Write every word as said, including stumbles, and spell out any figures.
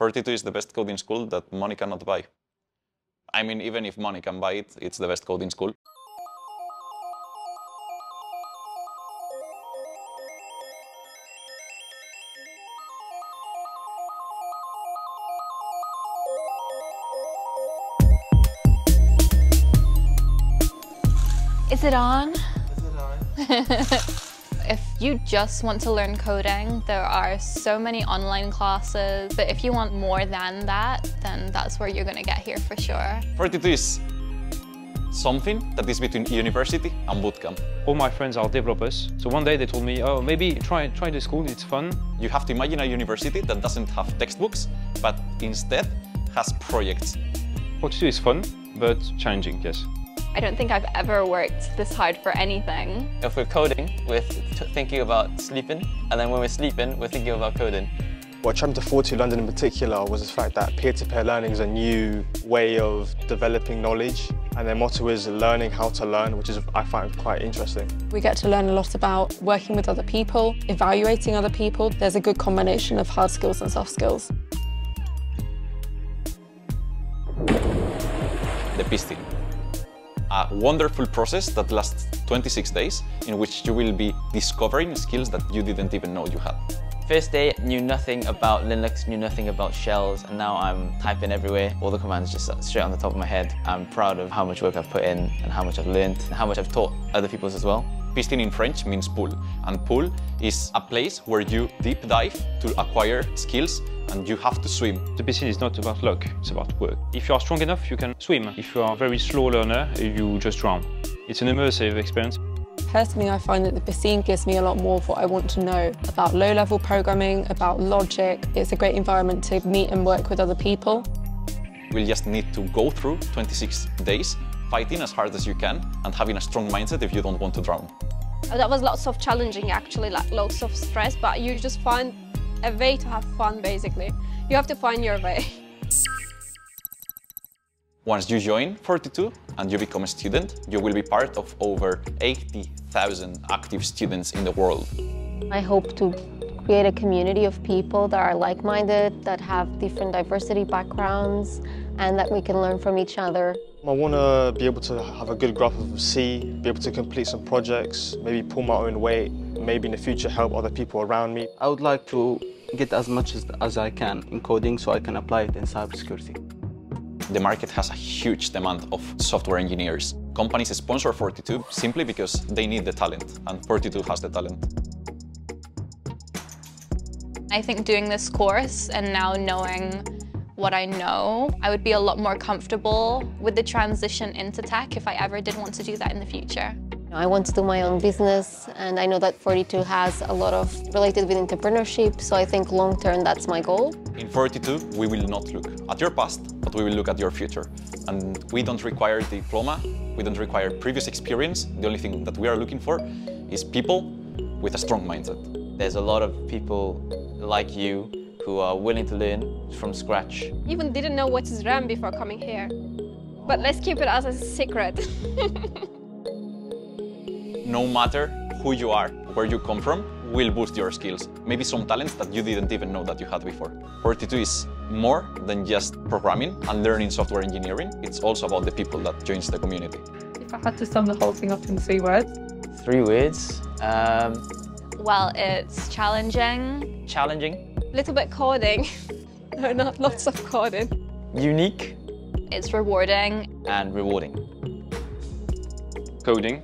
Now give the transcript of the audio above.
FortyTwo is the best code in school that money cannot buy. I mean, even if money can buy it, it's the best code in school. Is it on? Is it on? If you just want to learn coding, there are so many online classes. But if you want more than that, then that's where you're going to get here for sure. FortyTwo is something that is between university and bootcamp. All my friends are developers. So one day they told me, oh, maybe try, try the school, it's fun. You have to imagine a university that doesn't have textbooks, but instead has projects. FortyTwo is fun, but challenging, yes. I don't think I've ever worked this hard for anything. If we're coding, we're thinking about sleeping, and then when we're sleeping, we're thinking about coding. What attracted me to FortyTwo London in particular was the fact that peer-to-peer learning is a new way of developing knowledge, and their motto is learning how to learn, which is, I find, quite interesting. We get to learn a lot about working with other people, evaluating other people. There's a good combination of hard skills and soft skills. The pisting. A wonderful process that lasts twenty-six days, in which you will be discovering skills that you didn't even know you had. First day, knew nothing about Linux, knew nothing about shells, and now I'm typing everywhere. All the commands just straight on the top of my head. I'm proud of how much work I've put in, and how much I've learned, and how much I've taught other people as well. Pisting in French means pool, and pool is a place where you deep dive to acquire skills, and you have to swim. The piscine is not about luck, it's about work. If you are strong enough, you can swim. If you are a very slow learner, you just drown. It's an immersive experience. Personally, I find that the piscine gives me a lot more of what I want to know about low-level programming, about logic. It's a great environment to meet and work with other people. We'll just need to go through twenty-six days, fighting as hard as you can, and having a strong mindset if you don't want to drown. Oh, that was lots of challenging, actually, like lots of stress, but you just find a way to have fun, basically. You have to find your way. Once you join FortyTwo and you become a student, you will be part of over eighty thousand active students in the world. I hope to create a community of people that are like-minded, that have different diversity backgrounds, and that we can learn from each other. I want to be able to have a good grasp of C, be able to complete some projects, maybe pull my own weight, maybe in the future help other people around me. I would like to get as much as, as I can in coding so I can apply it in cybersecurity. The market has a huge demand of software engineers. Companies sponsor FortyTwo simply because they need the talent, and FortyTwo has the talent. I think doing this course and now knowing what I know, I would be a lot more comfortable with the transition into tech if I ever did want to do that in the future. I want to do my own business, and I know that FortyTwo has a lot of related with entrepreneurship, so I think long term that's my goal. In FortyTwo, we will not look at your past, but we will look at your future. And we don't require diploma, we don't require previous experience. The only thing that we are looking for is people with a strong mindset. There's a lot of people like you who are willing to learn from scratch. Even didn't know what is RAM before coming here. But let's keep it as a secret. No matter who you are, where you come from, will boost your skills. Maybe some talents that you didn't even know that you had before. FortyTwo is more than just programming and learning software engineering. It's also about the people that joins the community. If I had to sum the whole thing up in three words? Three words? Um... Well, it's challenging. Challenging. Little bit coding. No, not lots of coding. Unique. It's rewarding. And rewarding. Coding.